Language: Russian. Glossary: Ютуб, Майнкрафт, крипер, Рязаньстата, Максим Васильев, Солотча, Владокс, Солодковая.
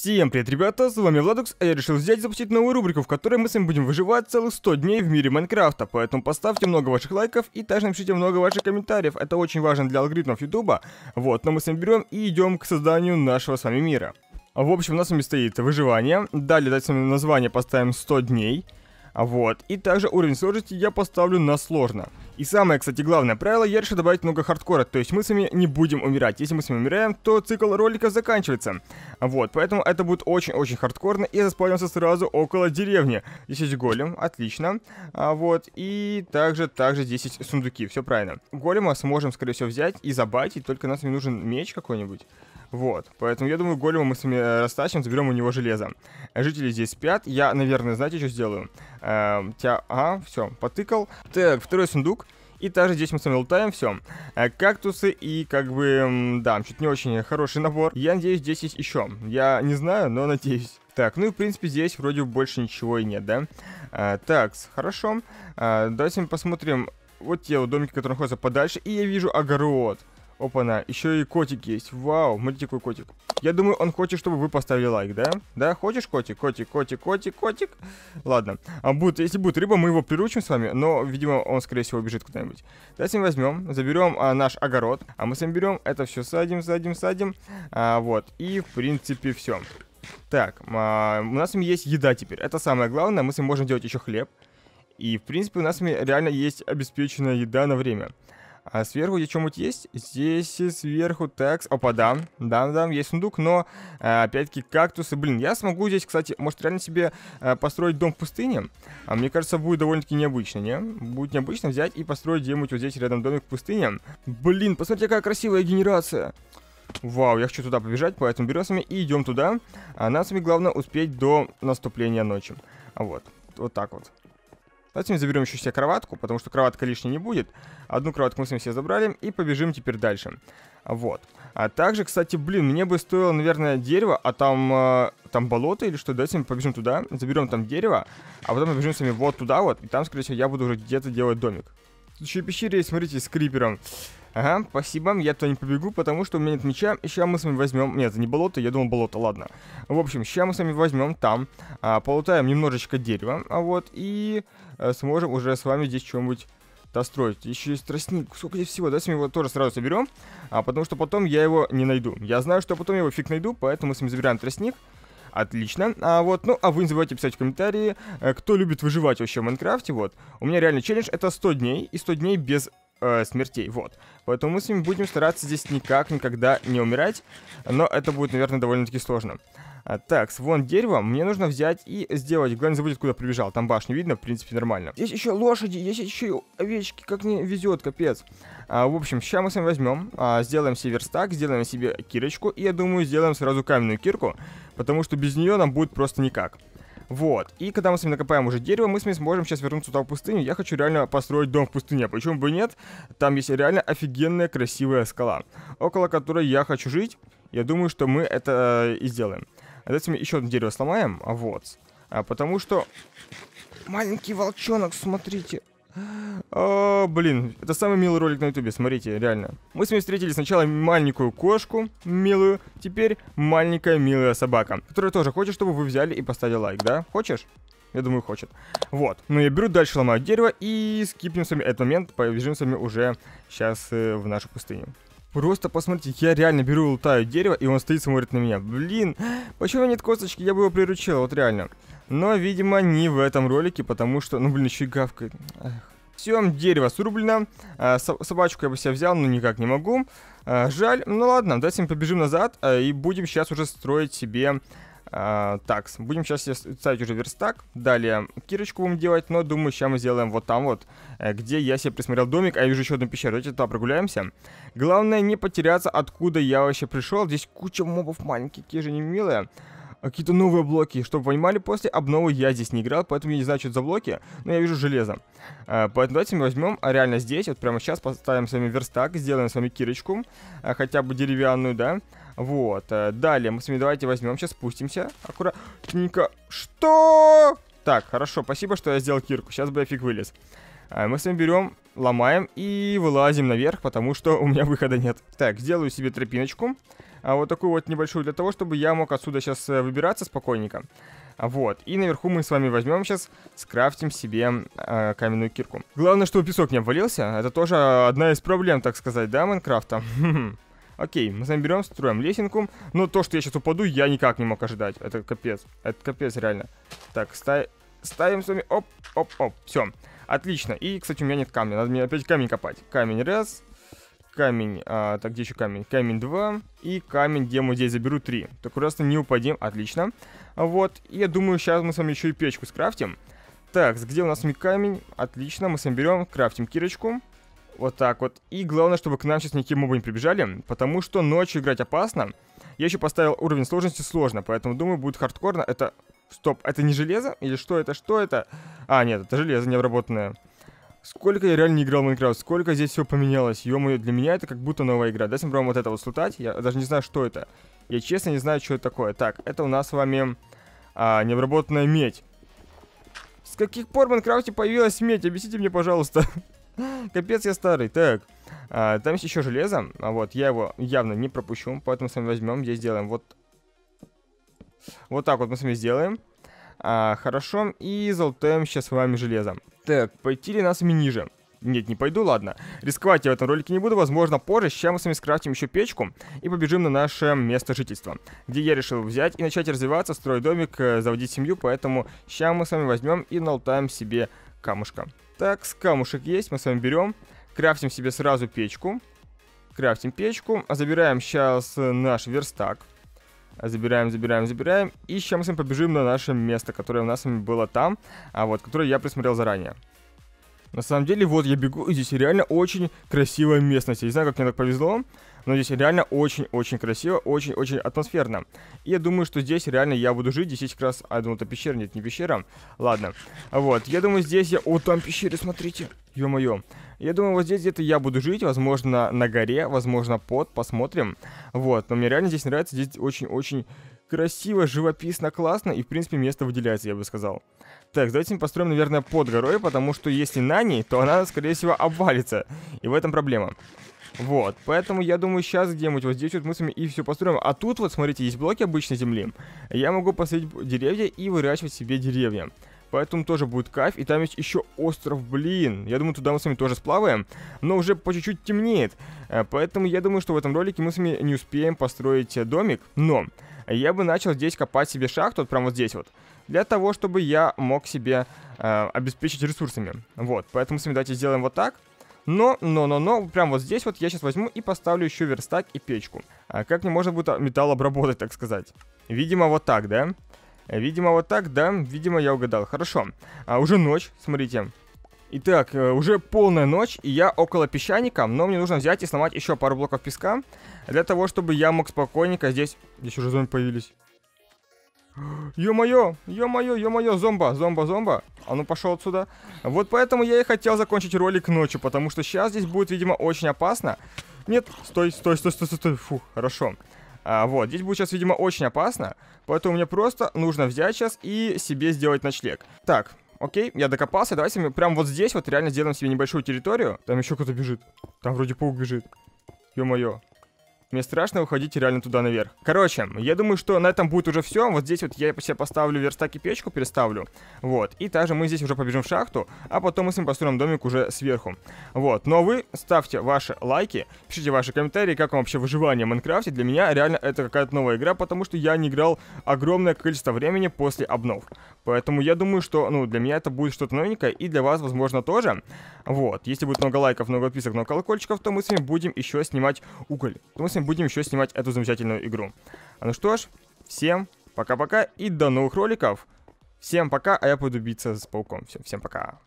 Всем привет, ребята, с вами Владокс, а я решил взять и запустить новую рубрику, в которой мы с вами будем выживать целых 100 дней в мире Майнкрафта, поэтому поставьте много ваших лайков и также напишите много ваших комментариев, это очень важно для алгоритмов Ютуба, вот, но мы с вами берем и идем к созданию нашего с вами мира. В общем, у нас с вами стоит выживание, далее дать с вами название поставим 100 дней, вот, и также уровень сложности я поставлю на сложно. И самое, кстати, главное правило, я решил добавить много хардкора, то есть мы с вами не будем умирать. Если мы с вами умираем, то цикл роликов заканчивается. Вот, поэтому это будет очень-очень хардкорно, и заспавнимся сразу около деревни. Здесь есть голем, отлично. Вот, и также здесь есть сундуки, все правильно. Голема сможем, скорее всего, взять и забайтить, только нам с вами нужен меч какой-нибудь. Вот, поэтому я думаю, голема мы с вами растащим, заберем у него железо. Жители здесь спят, я, наверное, знаете, что сделаю? Все, потыкал. Так, второй сундук. И также здесь мы с вами лутаем все. Кактусы и как бы, да, чуть не очень хороший набор. Я надеюсь, здесь есть еще. Я не знаю, но надеюсь. Так, ну и в принципе здесь вроде больше ничего и нет, да? Так, хорошо. Давайте посмотрим вот те вот домики, которые находятся подальше. И я вижу огород. Опа-на, еще и котик есть. Вау, смотрите, какой котик. Я думаю, он хочет, чтобы вы поставили лайк, да? Да, хочешь котик? Котик. Ладно. Если будет рыба, мы его приручим с вами, но, видимо, он, скорее всего, убежит куда-нибудь. Давайте с ним возьмем, заберем наш огород, а мы с ним берем это все, садим. Вот, и, в принципе, все. Так, у нас с ним есть еда теперь. Это самое главное, мы с ним можем делать еще хлеб. И, в принципе, у нас с ним реально есть обеспеченная еда на время. А сверху здесь что-нибудь есть? Здесь сверху такс. Опа, да, есть сундук, но опять-таки кактусы. Блин, я смогу здесь, кстати, может реально себе построить дом в пустыне? А мне кажется, будет довольно-таки необычно, не? Будет необычно взять и построить где-нибудь вот здесь рядом домик в пустыне. Блин, посмотрите, какая красивая генерация. Вау, я хочу туда побежать, поэтому берем с вами и идем туда. А нам с вами главное успеть до наступления ночи. Вот так вот. Давайте мы заберем еще себе кроватку, потому что кроватка лишней не будет. Одну кроватку мы с вами все забрали и побежим теперь дальше. Вот. А также, кстати, блин, мне бы стоило, наверное, дерево, а там болото или что. Давайте мы побежим туда, заберем там дерево, а потом побежим с вами вот туда вот. И там, скорее всего, я буду уже где-то делать домик. Тут еще и пещера есть, смотрите, с крипером. Ага, спасибо, я туда не побегу, потому что у меня нет меча. И сейчас мы с вами возьмем... Нет, это не болото, я думал болото, ладно. В общем, сейчас мы с вами возьмем там, полутаем немножечко дерева, вот, и сможем уже с вами здесь что-нибудь достроить. Еще есть тростник, сколько здесь всего, давайте мы его тоже сразу соберем, потому что потом я его не найду. Я знаю, что потом я его фиг найду, поэтому мы с вами забираем тростник. Отлично, ну вы не забывайте писать в комментарии, кто любит выживать вообще в Майнкрафте, вот. У меня реально челлендж это 100 дней, и 100 дней без... смертей, вот. Поэтому мы с вами будем стараться здесь никогда не умирать. Но это будет, наверное, довольно-таки сложно. Так, вон дерево. Мне нужно взять и сделать. Главное, не забудь, куда прибежал. Там башню видно, в принципе, нормально. Здесь еще лошади, есть еще и овечки. Как мне везет, капец. В общем, сейчас мы с вами возьмем, сделаем себе верстак, сделаем себе кирочку. И, я думаю, сделаем сразу каменную кирку. Потому что без нее нам будет просто никак. Вот, и когда мы с вами накопаем уже дерево, мы с вами сможем сейчас вернуться туда в пустыню. Я хочу реально построить дом в пустыне, почему бы и нет? Там есть реально офигенная красивая скала, около которой я хочу жить. Я думаю, что мы это и сделаем. Давайте мы еще одно дерево сломаем, вот. Потому что... Маленький волчонок, смотрите. О, блин, это самый милый ролик на ютубе, смотрите, реально. Мы с вами встретили сначала маленькую кошку, милую, теперь маленькая милая собака, которая тоже хочет, чтобы вы взяли и поставили лайк, да? Хочешь? Я думаю, хочет. Вот, ну я беру, дальше ломаю дерево и скипнем с вами этот момент, побежим с вами уже сейчас в нашу пустыню. Просто посмотрите, я реально беру и лутаю дерево, и он стоит, смотрит на меня. Блин, почему нет косточки, я бы его приручил, вот реально. Но, видимо, не в этом ролике, потому что, ну, блин, еще и гавкает. Все, дерево срублено. Собачку я бы себя взял, но никак не могу. Жаль. Ну ладно, давайте мы побежим назад и будем сейчас уже строить себе... такс. Будем сейчас ставить уже верстак. Далее кирочку будем делать, но думаю, сейчас мы сделаем вот там вот, где я себе присмотрел домик, а я вижу еще одну пещеру. Давайте туда прогуляемся. Главное не потеряться, откуда я вообще пришел. Здесь куча мобов маленьких, какие же они милые. Какие-то новые блоки. Чтобы вы понимали, после обновы я здесь не играл, поэтому я не знаю, что это за блоки, но я вижу железо. Поэтому давайте мы возьмем реально здесь, вот прямо сейчас поставим с вами верстак, сделаем с вами кирочку, хотя бы деревянную, да. Вот, далее мы с вами давайте возьмем, сейчас спустимся, аккуратненько, что? Так, хорошо, спасибо, что я сделал кирку, сейчас бы я фиг вылез. Мы с вами берем, ломаем и вылазим наверх, потому что у меня выхода нет. Так, сделаю себе тропиночку, вот такую вот небольшую, для того, чтобы я мог отсюда сейчас выбираться спокойненько. Вот, и наверху мы с вами возьмем сейчас, скрафтим себе каменную кирку. Главное, чтобы песок не обвалился, это тоже одна из проблем, так сказать, да, Майнкрафта? Окей, мы с вами берем, строим лесенку, но то, что я сейчас упаду, я никак не мог ожидать, это капец реально. Так, ставим с вами, оп-оп-оп, все, отлично, и, кстати, у меня нет камня, надо мне опять камень копать. Камень раз, камень, так, где еще камень? Камень 2 и камень, где мы здесь заберу 3. Так, раз-то не упадем, отлично. Вот, и я думаю, сейчас мы с вами еще и печку скрафтим. Так, где у нас с вами камень? Отлично, мы с вами берем, крафтим кирочку. Вот так вот. И главное, чтобы к нам сейчас никакие мобы не прибежали, потому что ночью играть опасно. Я еще поставил уровень сложности сложно, поэтому, думаю, будет хардкорно. Это... Стоп, это не железо? Или что это? Что это? А, нет, это железо необработанное. Сколько я реально не играл в Майнкрафт, сколько здесь все поменялось. Ё-моё, для меня это как будто новая игра. Давайте мы пробуем вот это вот слутать. Я даже не знаю, что это. Я честно не знаю, что это такое. Так, это у нас с вами необработанная медь. С каких пор в Майнкрафте появилась медь? Объясните мне, пожалуйста. Капец, я старый. Так, там есть еще железо. Вот, я его явно не пропущу. Поэтому с вами возьмем, здесь сделаем вот... Вот так вот мы с вами сделаем. Хорошо, и залутаем сейчас с вами железо. Так, пойти ли нас ниже? Нет, не пойду, ладно. Рисковать я в этом ролике не буду, возможно, позже. Сейчас мы с вами скрафтим еще печку и побежим на наше место жительства, где я решил взять и начать развиваться, строить домик, заводить семью. Поэтому сейчас мы с вами возьмем и налутаем себе камушка. Так, с камушек есть, мы с вами берем, крафтим себе сразу печку. Крафтим печку, забираем сейчас наш верстак. Забираем, забираем, забираем. И сейчас мы с вами побежим на наше место, которое у нас с вами было там, вот, которое я присмотрел заранее. На самом деле, вот я бегу, и здесь реально очень красивая местность. Я не знаю, как мне так повезло, но здесь реально очень-очень красиво, очень-очень атмосферно. И я думаю, что здесь реально я буду жить. Здесь как раз, я думал, это пещера, нет, не пещера. Ладно, вот, я думаю, здесь я... О, там пещера, смотрите, ё-моё. Я думаю, вот здесь где-то я буду жить, возможно, на горе, возможно, под, посмотрим. Вот, но мне реально здесь нравится, здесь очень-очень... Красиво, живописно, классно, и в принципе место выделяется, я бы сказал. Так, давайте мы построим, наверное, под горой, потому что если на ней, то она, скорее всего, обвалится. И в этом проблема. Вот, поэтому я думаю, сейчас где-нибудь вот здесь вот мы с вами и все построим. А тут вот, смотрите, есть блоки обычной земли. Я могу посадить деревья и выращивать себе деревья. Поэтому тоже будет кайф. И там есть еще остров, блин. Я думаю, туда мы с вами тоже сплаваем. Но уже по чуть-чуть темнеет. Поэтому я думаю, что в этом ролике мы с вами не успеем построить домик. Но я бы начал здесь копать себе шахту, вот прям вот здесь вот. Для того, чтобы я мог себе обеспечить ресурсами. Вот, поэтому с вами давайте сделаем вот так. Но, прям вот здесь вот я сейчас возьму и поставлю еще верстак и печку. Как мне можно будет металл обработать, так сказать? Видимо, вот так, да? Видимо, вот так, да? Видимо, я угадал. Хорошо. Уже ночь, смотрите. Итак, уже полная ночь, и я около песчаника, но мне нужно взять и сломать еще пару блоков песка, для того, чтобы я мог спокойненько здесь... Здесь уже зомби появились. Ё-моё, ё-моё, ё-моё, зомба. А ну пошел отсюда. Вот поэтому я и хотел закончить ролик ночью, потому что сейчас здесь будет, видимо, очень опасно. Нет, стой. Фух, хорошо. Вот, здесь будет сейчас, видимо, очень опасно, поэтому мне просто нужно взять сейчас и себе сделать ночлег. Так, окей, я докопался, давайте мы прям вот здесь вот реально сделаем себе небольшую территорию. Там еще кто-то бежит, там вроде паук бежит. Ё-моё. Мне страшно выходить реально туда наверх. Короче, я думаю, что на этом будет уже все. Вот здесь вот я себе поставлю верстак и печку, переставлю. Вот, и также мы здесь уже побежим в шахту, а потом мы с ним построим домик уже сверху. Вот, ну а вы ставьте ваши лайки, пишите ваши комментарии, как вам вообще выживание в Майнкрафте. Для меня реально это какая-то новая игра, потому что я не играл огромное количество времени после обнов. Поэтому я думаю, что, ну, для меня это будет что-то новенькое, и для вас, возможно, тоже. Вот, если будет много лайков, много подписок, много колокольчиков, то мы с вами будем еще снимать уголь. Будем еще снимать эту замечательную игру. Ну что ж, всем пока-пока и до новых роликов. Всем пока, а я пойду биться с пауком. Всем пока.